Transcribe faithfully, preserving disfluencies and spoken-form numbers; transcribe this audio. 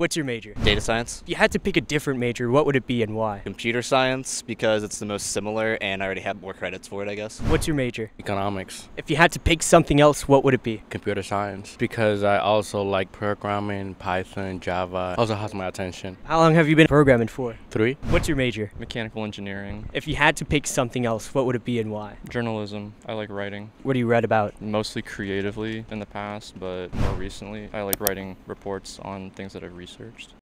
What's your major? Data science. If you had to pick a different major, what would it be and why? Computer science, because it's the most similar and I already have more credits for it, I guess. What's your major? Economics. If you had to pick something else, what would it be? Computer science, because I also like programming, Python, Java. Also has my attention. How long have you been programming for? Three. What's your major? Mechanical engineering. If you had to pick something else, what would it be and why? Journalism. I like writing. What do you write about? Mostly creatively in the past, but more recently I like writing reports on things that I've researched.